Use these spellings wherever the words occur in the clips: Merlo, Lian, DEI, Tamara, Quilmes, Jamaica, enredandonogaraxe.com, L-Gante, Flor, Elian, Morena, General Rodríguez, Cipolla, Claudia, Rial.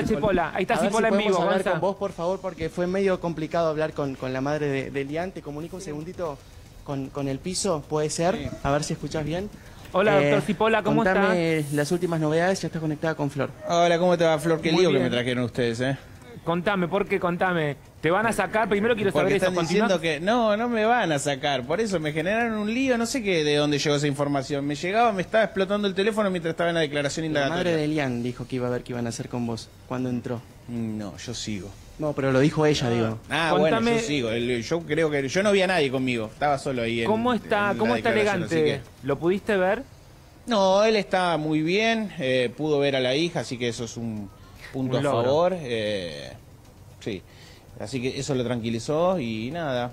está Cipolla. Ahí está Cipolla en vivo. Hablar con vos, por favor, porque fue medio complicado hablar con la madre de Lian. Te comunico un segundito con el piso, ¿puede ser? Sí. A ver si escuchás bien. Hola, doctor Cipolla, ¿cómo estás? Contame las últimas novedades, ya estás conectada con Flor. Hola, ¿cómo te va, Flor? Qué lío que me trajeron ustedes, ¿eh? Contame, ¿por qué? Contame. ¿Te van a sacar? Primero quiero saber eso. Porque están diciendo que no me van a sacar. Por eso me generaron un lío, no sé qué de dónde llegó esa información. Me llegaba, me estaba explotando el teléfono mientras estaba en la declaración indagatoria. La madre de Elian dijo que iba a ver qué iban a hacer con vos cuando entró. No, yo sigo. No, pero lo dijo ella, digo. Ah, contame... bueno, yo sigo. Yo creo que... yo no vi a nadie conmigo. Estaba solo ahí en... ¿Cómo está L-Gante? Que... ¿lo pudiste ver? No, él está muy bien. Pudo ver a la hija, así que eso es un... punto a favor, sí, así que eso lo tranquilizó y nada,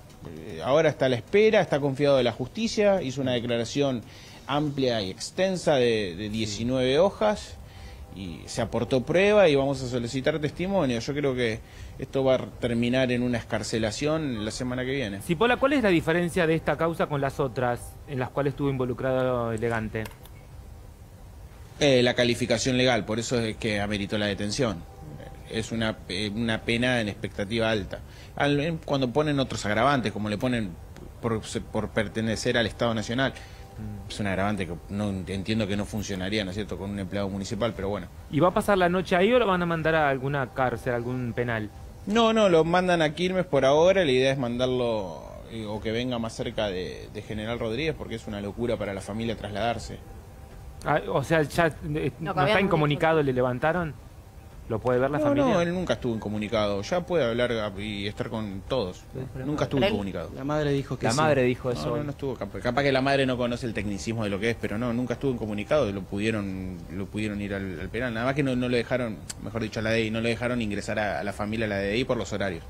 ahora está a la espera, está confiado de la justicia, hizo una declaración amplia y extensa de 19 hojas y se aportó prueba y vamos a solicitar testimonio. Yo creo que esto va a terminar en una escarcelación la semana que viene. Cipolla, ¿cuál es la diferencia de esta causa con las otras en las cuales estuvo involucrado L-Gante? La calificación legal, por eso es que ameritó la detención. Es una pena en expectativa alta. Cuando ponen otros agravantes, como le ponen por pertenecer al Estado Nacional, es un agravante que no entiendo que no funcionaría, ¿no es cierto?, con un empleado municipal, pero bueno. ¿Y va a pasar la noche ahí o lo van a mandar a alguna cárcel, a algún penal? No, lo mandan a Quilmes por ahora, la idea es mandarlo o que venga más cerca de General Rodríguez, porque es una locura para la familia trasladarse. Ah, o sea, ya no está incomunicado, le levantaron. ¿Lo puede ver la familia? No, él nunca estuvo incomunicado. Ya puede hablar y estar con todos. Pero nunca estuvo incomunicado. La madre dijo que sí. La madre dijo eso. No estuvo. Capaz que la madre no conoce el tecnicismo de lo que es, pero no, nunca estuvo incomunicado. Lo pudieron ir al penal. Nada más que no lo dejaron, mejor dicho, a la DEI, no lo dejaron ingresar a la familia a la DEI por los horarios.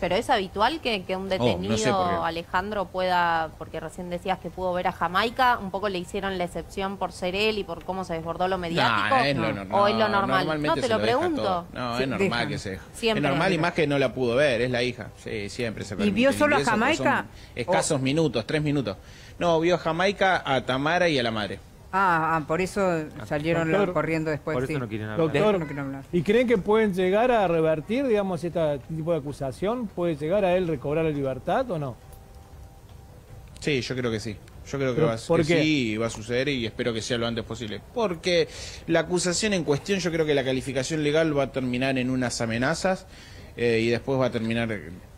¿Pero es habitual que un detenido, no sé, Alejandro, pueda, porque recién decías que pudo ver a Jamaica, un poco le hicieron la excepción por ser él y por cómo se desbordó lo mediático? ¿O es lo normal? No, te lo pregunto. No, sí, es normal que se deja. Siempre es normal, y más que no la pudo ver, es la hija. Sí, siempre se permite. ¿Y vio solo a Jamaica? Escasos minutos, 3 minutos. No, vio a Jamaica, a Tamara y a la madre. Ah, por eso salieron corriendo después. Por eso no quieren hablar. Doctor, no quieren hablar. ¿Y creen que pueden llegar a revertir, digamos, este tipo de acusación? ¿Puede llegar a él recobrar la libertad o no? Sí, yo creo que sí. Yo creo que va a suceder y espero que sea lo antes posible. Porque la acusación en cuestión, yo creo que la calificación legal va a terminar en unas amenazas y después va a terminar...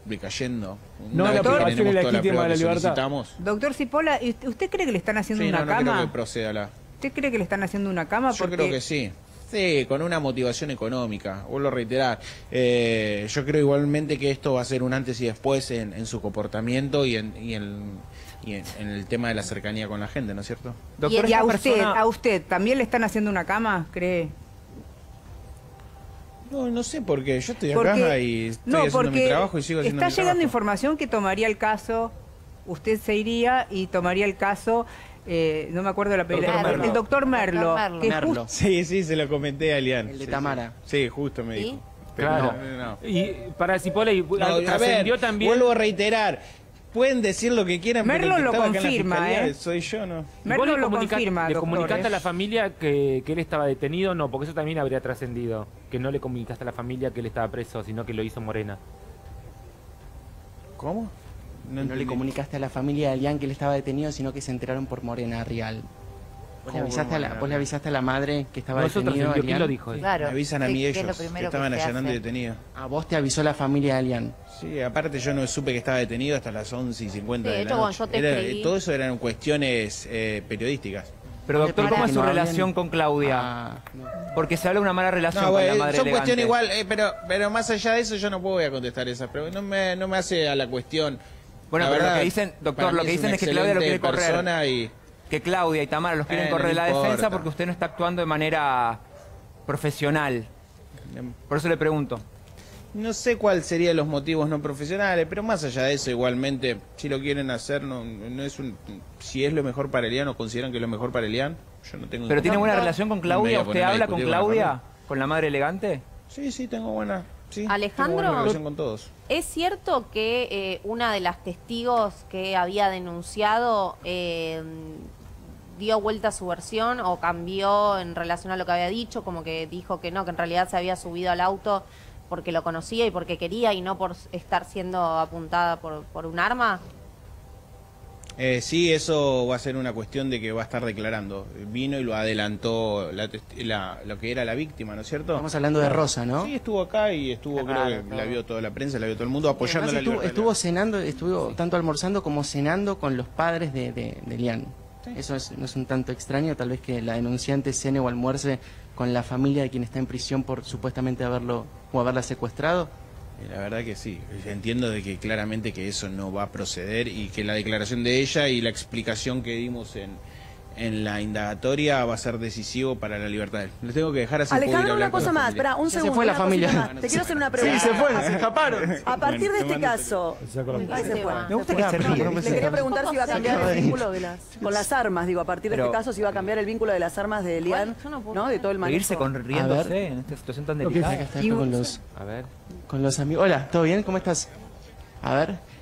decayendo. No, la aprobación es legítima de la libertad. Doctor Cipolla, ¿usted cree que le están haciendo una cama? No creo que proceda ¿Usted cree que le están haciendo una cama? Yo creo que sí. Sí, con una motivación económica, vuelvo a reiterar. Yo creo igualmente que esto va a ser un antes y después en su comportamiento y en el tema de la cercanía con la gente, ¿no es cierto? Doctor, ¿y a usted también le están haciendo una cama, cree? No sé por qué, yo estoy acá y estoy haciendo mi trabajo y sigo haciendo mi trabajo. Está llegando información que tomaría el caso, usted se iría y tomaría el caso, no me acuerdo la película, el doctor Merlo. Sí, se lo comenté a Elian. El de Tamara. Sí, justo me dijo. Pero claro. Y para Cipolla, trascendió también... Vuelvo a reiterar, pueden decir lo que quieran, Merlo lo confirma, soy yo, ¿no? Merlo lo confirma, doctor. ¿Le comunicaste a la familia que él estaba detenido? No, porque eso también habría trascendido. Que no le comunicaste a la familia que él estaba preso, sino que lo hizo Morena. ¿Cómo? No le comunicaste a la familia de Elian que él estaba detenido, sino que se enteraron por Morena, Rial. ¿Vos le avisaste a la madre que estaba detenido? ¿Quién lo dijo? Claro, me avisan a mí ellos, que estaban allanando y detenido. ¿A vos te avisó la familia de Elian? Sí, aparte yo no supe que estaba detenido hasta las 11:50 de la noche. Todo eso eran cuestiones periodísticas. Pero doctor, ¿cómo es su relación con Claudia? Porque se habla de una mala relación con la madre L-Gante. Son cuestiones igual, pero más allá de eso yo no voy a contestar esas preguntas. No me hace a la cuestión. Bueno, pero lo que dicen, doctor, lo que dicen es que Claudia lo quiere correr. Que Claudia y Tamara los quieren correr de la defensa porque usted no está actuando de manera profesional. Por eso le pregunto. No sé cuáles serían los motivos no profesionales, pero más allá de eso, igualmente, si lo quieren hacer, no es un... Si es lo mejor para Elian o consideran que es lo mejor para Elian, yo no tengo... ¿Pero tiene buena relación con Claudia? ¿Usted habla con Claudia? ¿Con la madre L-Gante? Sí, tengo buena... Sí, Alejandro, con todos. ¿Es cierto que una de las testigos que había denunciado dio vuelta a su versión o cambió en relación a lo que había dicho, como que dijo que no, que en realidad se había subido al auto porque lo conocía y porque quería y no por estar siendo apuntada por un arma? Sí, eso va a ser una cuestión de que va a estar declarando. Vino y lo adelantó lo que era la víctima, ¿no es cierto? Estamos hablando de Rosa, ¿no? Sí, estuvo acá y estuvo, creo que la vio toda la prensa, la vio todo el mundo apoyándola. Estuvo cenando, estuvo tanto almorzando como cenando con los padres de Lian. Sí. Eso es, no es un tanto extraño, tal vez que la denunciante cene o almuerce con la familia de quien está en prisión por supuestamente haberlo o haberla secuestrado. La verdad que sí, entiendo de que claramente que eso no va a proceder y que la declaración de ella y la explicación que dimos en la indagatoria va a ser decisivo para la libertad. Les tengo que dejar así. Alejandro, una cosa más, pará, un segundo. Se fue la familia. Te quiero hacer una pregunta. Sí, se fue, se escaparon. A partir de este caso... Ahí se fue. Me gusta que se ríe. Les quería preguntar si iba a cambiar el vínculo de las... Con las armas, digo, a partir de este caso si iba a cambiar el vínculo de las armas de Elian, ¿no? De todo el manejo. Irse riéndose en esta situación tan delicada. A ver... Con los amigos. Hola, ¿todo bien? ¿Cómo estás? A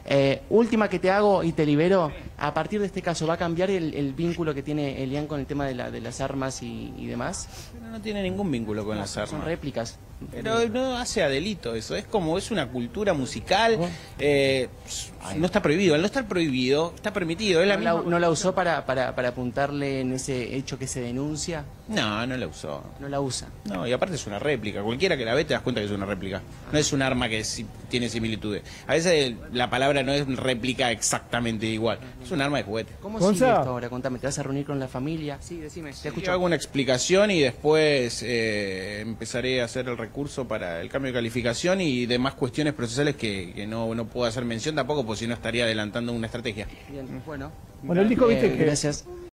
ver, última que te hago y te libero. A partir de este caso, ¿va a cambiar el vínculo que tiene Elian con el tema de las armas y demás? Pero no tiene ningún vínculo con las armas. Son réplicas. Pero no hace a delito eso. Es como, es una cultura musical. No está prohibido. Al no estar prohibido, está permitido. Es la misma... ¿No la usó para apuntarle en ese hecho que se denuncia? No, no la usó. No la usa. No, y aparte es una réplica. Cualquiera que la ve te das cuenta que es una réplica. No es un arma que tiene similitudes. A veces la palabra no es réplica exactamente igual. Es un arma de juguete. ¿Cómo sigue esto ahora? Contame, ¿te vas a reunir con la familia? Sí, decime. Te escucho. Yo hago una explicación y después empezaré a hacer el recurso para el cambio de calificación y demás cuestiones procesales que no puedo hacer mención tampoco, porque si no estaría adelantando una estrategia. Bien, bueno. Bueno, el disco, viste que... Gracias.